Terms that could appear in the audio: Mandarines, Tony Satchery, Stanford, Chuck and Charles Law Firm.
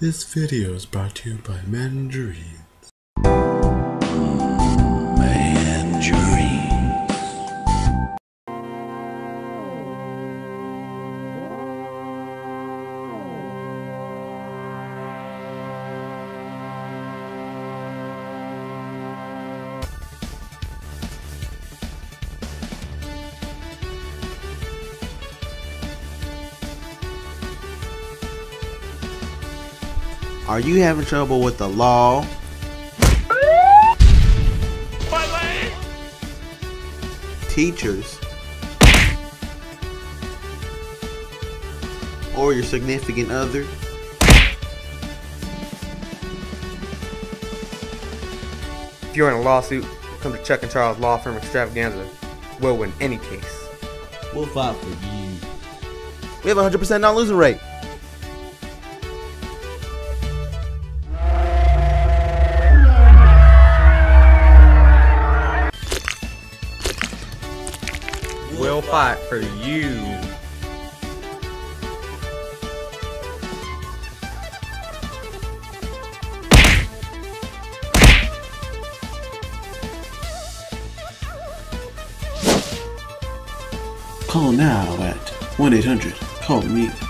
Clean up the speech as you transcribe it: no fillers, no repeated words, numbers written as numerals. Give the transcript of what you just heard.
This video is brought to you by Mandarines. Are you having trouble with the law? My leg. Teachers, or your significant other? If you're in a lawsuit, come to Chuck and Charles Law Firm Extravaganza. We'll win any case. We'll fight for you. We have a 100% non-losing rate. We'll fight for you. Call now at 1-800-CALL-ME.